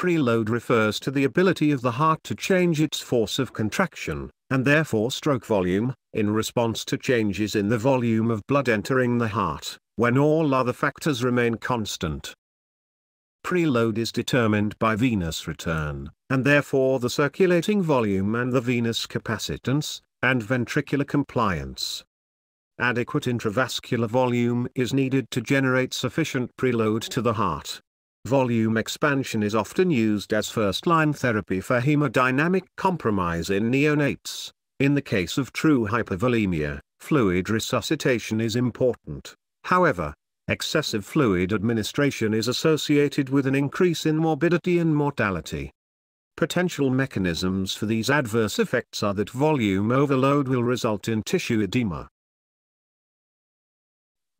Preload refers to the ability of the heart to change its force of contraction, and therefore stroke volume, in response to changes in the volume of blood entering the heart, when all other factors remain constant. Preload is determined by venous return, and therefore the circulating volume and the venous capacitance, and ventricular compliance. Adequate intravascular volume is needed to generate sufficient preload to the heart. Volume expansion is often used as first-line therapy for hemodynamic compromise in neonates. In the case of true hypervolemia, fluid resuscitation is important. However, excessive fluid administration is associated with an increase in morbidity and mortality. Potential mechanisms for these adverse effects are that volume overload will result in tissue edema.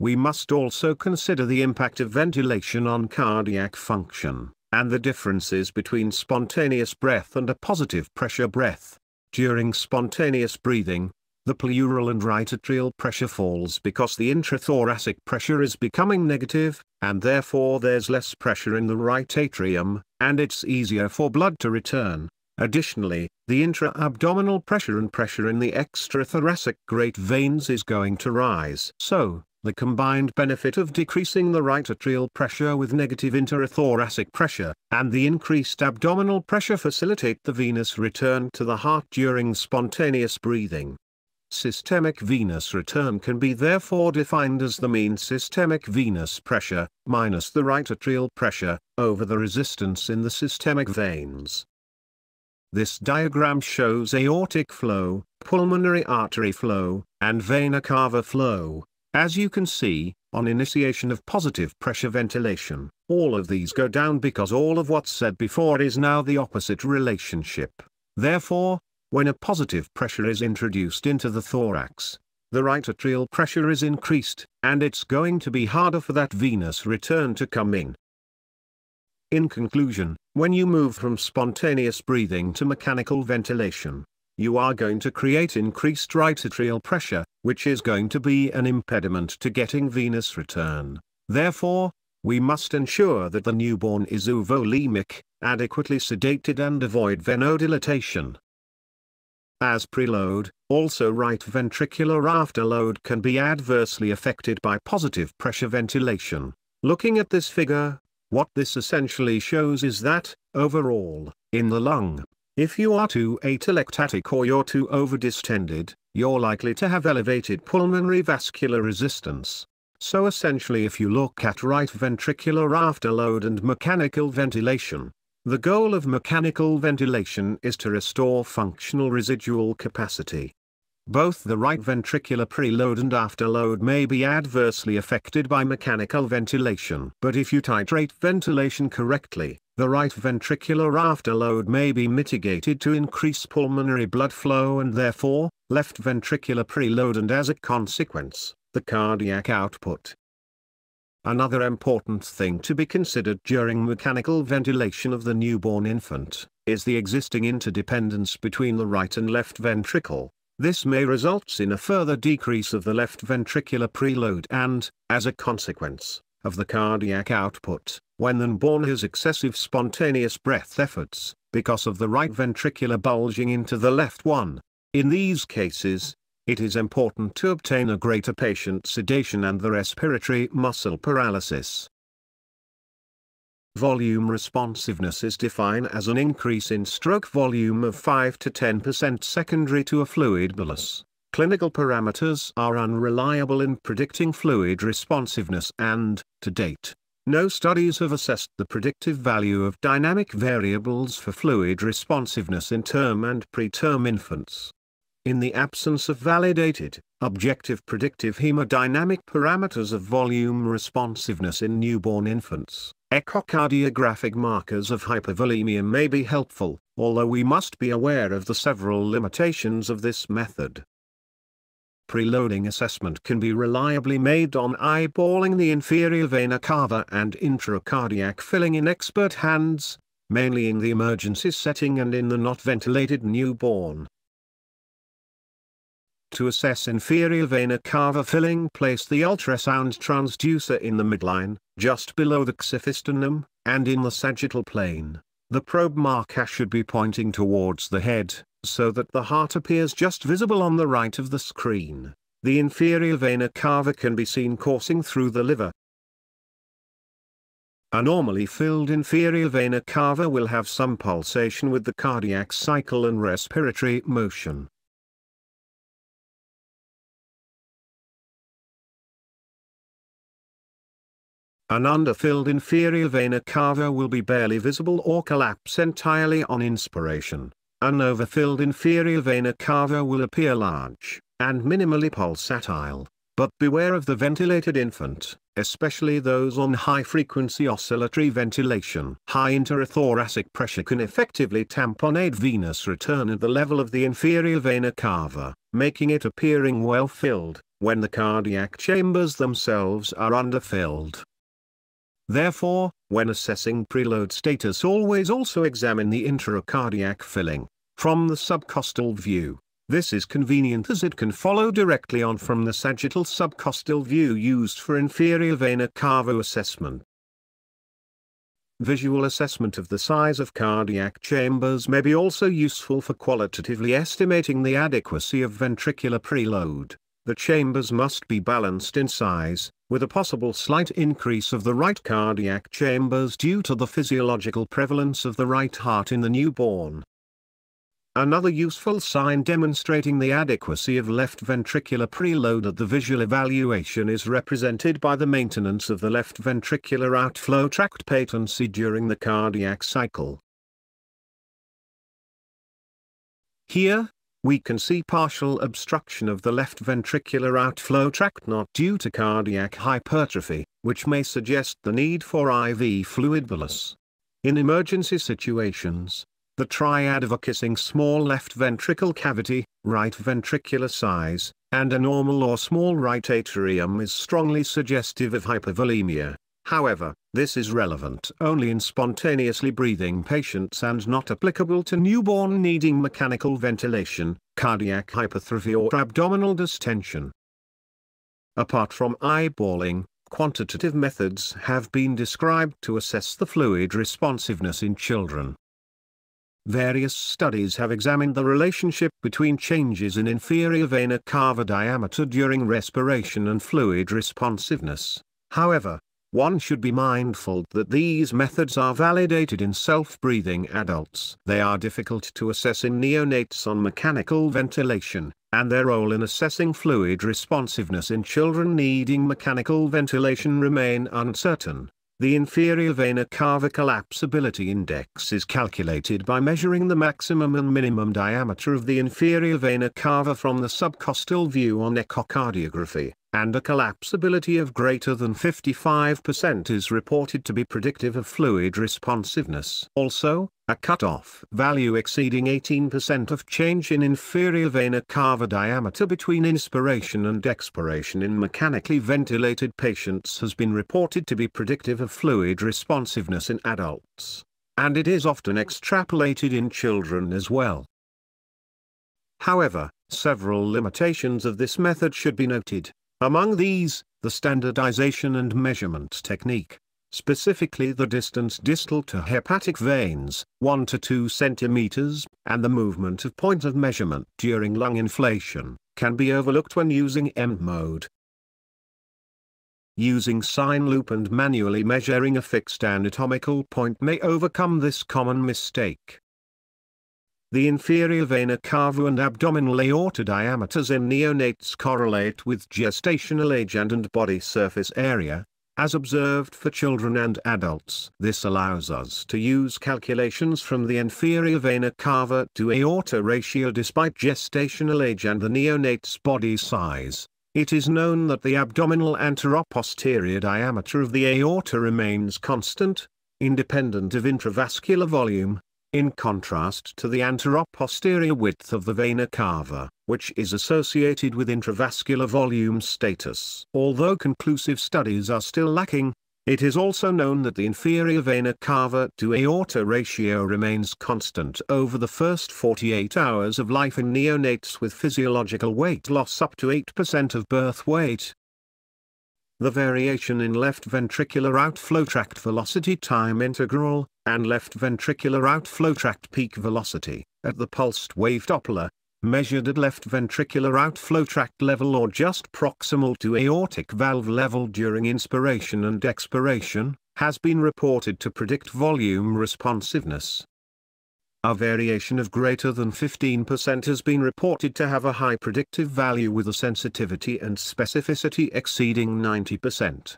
We must also consider the impact of ventilation on cardiac function, and the differences between spontaneous breath and a positive pressure breath. During spontaneous breathing, the pleural and right atrial pressure falls because the intrathoracic pressure is becoming negative, and therefore there's less pressure in the right atrium, and it's easier for blood to return. Additionally, the intra-abdominal pressure and pressure in the extrathoracic great veins is going to rise. So, the combined benefit of decreasing the right atrial pressure with negative intrathoracic pressure, and the increased abdominal pressure facilitate the venous return to the heart during spontaneous breathing. Systemic venous return can be therefore defined as the mean systemic venous pressure, minus the right atrial pressure, over the resistance in the systemic veins. This diagram shows aortic flow, pulmonary artery flow, and vena cava flow. As you can see, on initiation of positive pressure ventilation, all of these go down because all of what's said before is now the opposite relationship. Therefore, when a positive pressure is introduced into the thorax, the right atrial pressure is increased, and it's going to be harder for that venous return to come in. In conclusion, when you move from spontaneous breathing to mechanical ventilation, you are going to create increased right atrial pressure, which is going to be an impediment to getting venous return. Therefore, we must ensure that the newborn is euvolemic, adequately sedated, and avoid venodilatation. As preload, also right ventricular afterload can be adversely affected by positive pressure ventilation. Looking at this figure, what this essentially shows is that, overall, in the lung, if you are too atelectatic or you're too overdistended, you're likely to have elevated pulmonary vascular resistance. So essentially, if you look at right ventricular afterload and mechanical ventilation, the goal of mechanical ventilation is to restore functional residual capacity. Both the right ventricular preload and afterload may be adversely affected by mechanical ventilation. But if you titrate ventilation correctly, the right ventricular afterload may be mitigated to increase pulmonary blood flow and therefore, left ventricular preload and, as a consequence, the cardiac output. Another important thing to be considered during mechanical ventilation of the newborn infant is the existing interdependence between the right and left ventricle. This may result in a further decrease of the left ventricular preload and, as a consequence, of the cardiac output, when the newborn has excessive spontaneous breath efforts, because of the right ventricular bulging into the left one. In these cases, it is important to obtain a greater patient sedation and the respiratory muscle paralysis. Volume responsiveness is defined as an increase in stroke volume of 5 to 10% secondary to a fluid bolus. Clinical parameters are unreliable in predicting fluid responsiveness and, to date, no studies have assessed the predictive value of dynamic variables for fluid responsiveness in term and preterm infants. In the absence of validated, objective predictive hemodynamic parameters of volume responsiveness in newborn infants, echocardiographic markers of hypervolemia may be helpful, although we must be aware of the several limitations of this method. Preloading assessment can be reliably made on eyeballing the inferior vena cava and intracardiac filling in expert hands, mainly in the emergency setting and in the not ventilated newborn. To assess inferior vena cava filling, place the ultrasound transducer in the midline, just below the xiphostoneum, and in the sagittal plane. The probe marker should be pointing towards the head, so that the heart appears just visible on the right of the screen. The inferior vena cava can be seen coursing through the liver. A normally filled inferior vena cava will have some pulsation with the cardiac cycle and respiratory motion. An underfilled inferior vena cava will be barely visible or collapse entirely on inspiration. An overfilled inferior vena cava will appear large, and minimally pulsatile, but beware of the ventilated infant, especially those on high-frequency oscillatory ventilation. High intrathoracic pressure can effectively tamponade venous return at the level of the inferior vena cava, making it appearing well-filled, when the cardiac chambers themselves are underfilled. Therefore, when assessing preload status, always also examine the intracardiac filling from the subcostal view. This is convenient as it can follow directly on from the sagittal subcostal view used for inferior vena cava assessment. Visual assessment of the size of cardiac chambers may be also useful for qualitatively estimating the adequacy of ventricular preload. The chambers must be balanced in size, with a possible slight increase of the right cardiac chambers due to the physiological prevalence of the right heart in the newborn. Another useful sign demonstrating the adequacy of left ventricular preload at the visual evaluation is represented by the maintenance of the left ventricular outflow tract patency during the cardiac cycle. Here, we can see partial obstruction of the left ventricular outflow tract not due to cardiac hypertrophy, which may suggest the need for IV fluid bolus. In emergency situations, the triad of a kissing small left ventricle cavity, right ventricular size, and a normal or small right atrium is strongly suggestive of hypervolemia. However, this is relevant only in spontaneously breathing patients and not applicable to newborn needing mechanical ventilation, cardiac hypertrophy or abdominal distension. Apart from eyeballing, quantitative methods have been described to assess the fluid responsiveness in children. Various studies have examined the relationship between changes in inferior vena cava diameter during respiration and fluid responsiveness. However, one should be mindful that these methods are validated in self-breathing adults. They are difficult to assess in neonates on mechanical ventilation, and their role in assessing fluid responsiveness in children needing mechanical ventilation remain uncertain. The inferior vena cava collapsibility index is calculated by measuring the maximum and minimum diameter of the inferior vena cava from the subcostal view on echocardiography, and a collapsibility of greater than 55% is reported to be predictive of fluid responsiveness. Also, a cutoff value exceeding 18% of change in inferior vena cava diameter between inspiration and expiration in mechanically ventilated patients has been reported to be predictive of fluid responsiveness in adults, and it is often extrapolated in children as well. However, several limitations of this method should be noted. Among these, the standardization and measurement technique, specifically the distance distal to hepatic veins, 1 to 2 cm, and the movement of point of measurement during lung inflation, can be overlooked when using M-mode. Using sign loop and manually measuring a fixed anatomical point may overcome this common mistake. The inferior vena cava and abdominal aorta diameters in neonates correlate with gestational age and body surface area, as observed for children and adults. This allows us to use calculations from the inferior vena cava to aorta ratio despite gestational age and the neonate's body size. It is known that the abdominal anteroposterior diameter of the aorta remains constant, independent of intravascular volume, in contrast to the anteroposterior width of the vena cava, which is associated with intravascular volume status. Although conclusive studies are still lacking, it is also known that the inferior vena cava to aorta ratio remains constant over the first 48 hours of life in neonates with physiological weight loss up to 8% of birth weight. The variation in left ventricular outflow tract velocity time integral, and left ventricular outflow tract peak velocity, at the pulsed wave Doppler, measured at left ventricular outflow tract level or just proximal to aortic valve level during inspiration and expiration, has been reported to predict volume responsiveness. A variation of greater than 15% has been reported to have a high predictive value with a sensitivity and specificity exceeding 90%.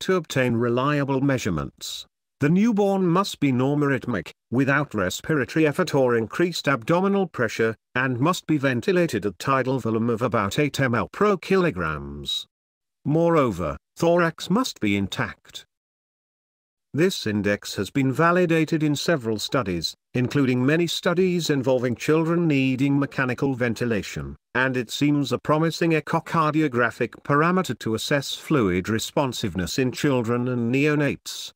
To obtain reliable measurements, the newborn must be normorytmic, without respiratory effort or increased abdominal pressure, and must be ventilated at tidal volume of about 8 ml per kilograms. Moreover, thorax must be intact. This index has been validated in several studies, including many studies involving children needing mechanical ventilation, and it seems a promising echocardiographic parameter to assess fluid responsiveness in children and neonates.